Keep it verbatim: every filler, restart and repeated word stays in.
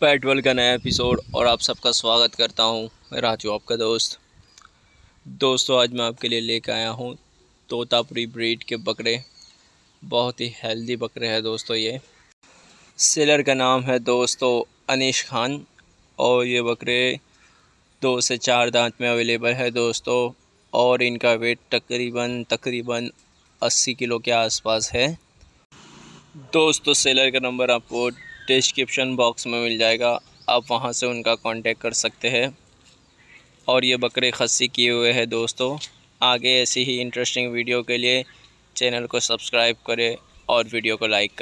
पेटवल का नया एपिसोड और आप सबका स्वागत करता हूँ। मैं राजू आपका दोस्त। दोस्तों आज मैं आपके लिए लेकर आया हूँ तोतापुरी ब्रीड के बकरे। बहुत ही हेल्दी बकरे हैं दोस्तों। ये सेलर का नाम है दोस्तों अनीश खान और ये बकरे दो से चार दांत में अवेलेबल है दोस्तों। और इनका वेट तकरीबन तकरीबन अस्सी किलो के आसपास है दोस्तों। सेलर का नंबर आपको डिस्क्रिप्शन बॉक्स में मिल जाएगा, आप वहां से उनका कांटेक्ट कर सकते हैं। और ये बकरे खस्सी किए हुए हैं दोस्तों। आगे ऐसी ही इंटरेस्टिंग वीडियो के लिए चैनल को सब्सक्राइब करें और वीडियो को लाइक करें।